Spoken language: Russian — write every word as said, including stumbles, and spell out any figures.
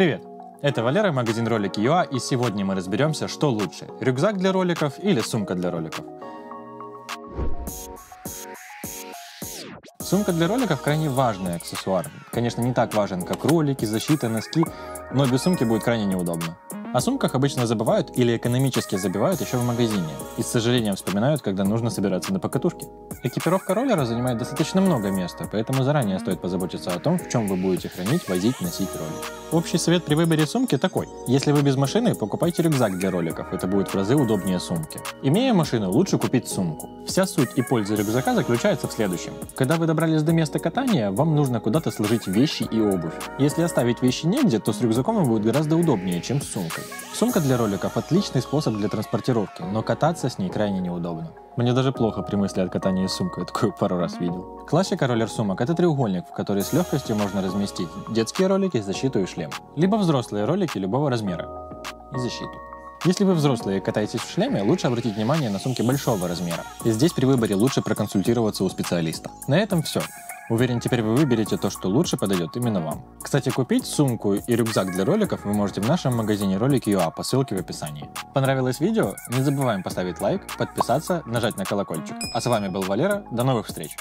Привет! Это Валера, магазин Ролики точка юа, и сегодня мы разберемся, что лучше – рюкзак для роликов или сумка для роликов. Сумка для роликов – крайне важный аксессуар. Конечно, не так важен, как ролики, защита, носки, но без сумки будет крайне неудобно. О сумках обычно забывают или экономически забивают еще в магазине и с сожалением вспоминают, когда нужно собираться на покатушки. Экипировка роллера занимает достаточно много места, поэтому заранее стоит позаботиться о том, в чем вы будете хранить, возить, носить ролик. Общий совет при выборе сумки такой. Если вы без машины, покупайте рюкзак для роликов, это будет в разы удобнее сумки. Имея машину, лучше купить сумку. Вся суть и польза рюкзака заключается в следующем. Когда вы добрались до места катания, вам нужно куда-то сложить вещи и обувь. Если оставить вещи негде, то с рюкзаком им будет гораздо удобнее, чем с сумкой. Сумка для роликов – отличный способ для транспортировки, но кататься с ней крайне неудобно. Мне даже плохо при мысли от катания с сумкой, я такую пару раз видел. Классика роллер-сумок – это треугольник, в который с легкостью можно разместить детские ролики, защиту и шлем, либо взрослые ролики любого размера и защиту. Если вы взрослые катаетесь в шлеме, лучше обратить внимание на сумки большого размера, и здесь при выборе лучше проконсультироваться у специалиста. На этом все. Уверен, теперь вы выберете то, что лучше подойдет именно вам. Кстати, купить сумку и рюкзак для роликов вы можете в нашем магазине Roliki точка юа по ссылке в описании. Понравилось видео? Не забываем поставить лайк, подписаться, нажать на колокольчик. А с вами был Валера, до новых встреч!